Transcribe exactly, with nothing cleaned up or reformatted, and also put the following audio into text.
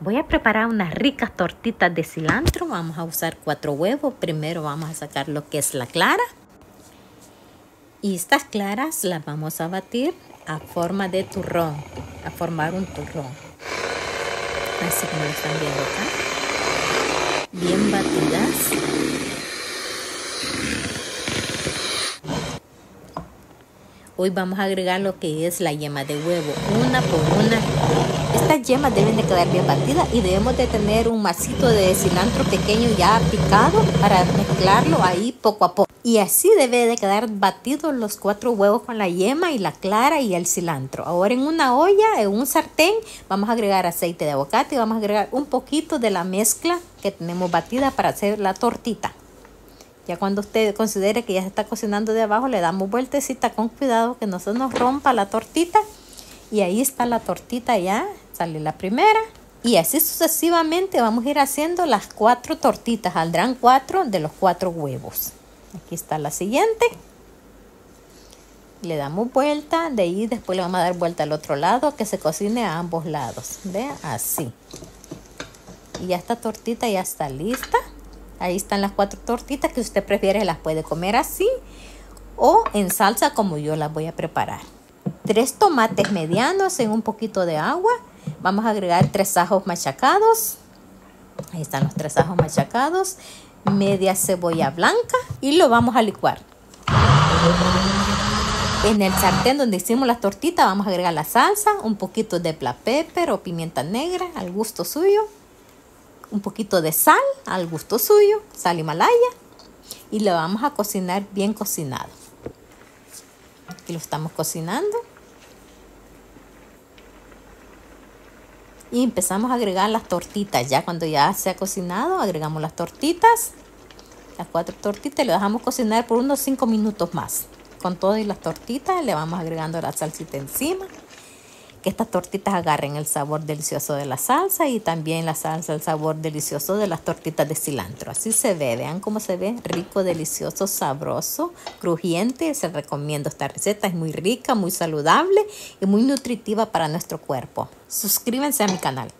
Voy a preparar unas ricas tortitas de cilantro. Vamos a usar cuatro huevos. Primero vamos a sacar lo que es la clara. Y estas claras las vamos a batir a forma de turrón, a formar un turrón. Así como lo están viendo acá. Bien batidas. Hoy vamos a agregar lo que es la yema de huevo, una por una. Estas yemas deben de quedar bien batidas y debemos de tener un masito de cilantro pequeño ya picado para mezclarlo ahí poco a poco. Y así debe de quedar batidos los cuatro huevos con la yema y la clara y el cilantro. Ahora en una olla, en un sartén, vamos a agregar aceite de aguacate y vamos a agregar un poquito de la mezcla que tenemos batida para hacer la tortita. Ya cuando usted considere que ya se está cocinando de abajo, le damos vueltecita con cuidado que no se nos rompa la tortita. Y ahí está la tortita ya, sale la primera. Y así sucesivamente vamos a ir haciendo las cuatro tortitas. Saldrán cuatro de los cuatro huevos. Aquí está la siguiente. Le damos vuelta, de ahí después le vamos a dar vuelta al otro lado, que se cocine a ambos lados. Vean, así. Y ya esta tortita ya está lista. Ahí están las cuatro tortitas que usted prefiere, las puede comer así o en salsa como yo las voy a preparar. Tres tomates medianos en un poquito de agua. Vamos a agregar tres ajos machacados. Ahí están los tres ajos machacados. Media cebolla blanca. Y lo vamos a licuar. En el sartén donde hicimos las tortitas vamos a agregar la salsa. Un poquito de black pepper o pimienta negra al gusto suyo. Un poquito de sal al gusto suyo. Sal Himalaya. Y lo vamos a cocinar bien cocinado. Aquí lo estamos cocinando. Y empezamos a agregar las tortitas. Ya cuando ya se ha cocinado, agregamos las tortitas. Las cuatro tortitas le dejamos cocinar por unos cinco minutos más. Con todas las tortitas le vamos agregando la salsita encima. Que estas tortitas agarren el sabor delicioso de la salsa. Y también la salsa, el sabor delicioso de las tortitas de cilantro. Así se ve. Vean cómo se ve. Rico, delicioso, sabroso, crujiente. Se recomiendo esta receta. Es muy rica, muy saludable y muy nutritiva para nuestro cuerpo. Suscríbanse a mi canal.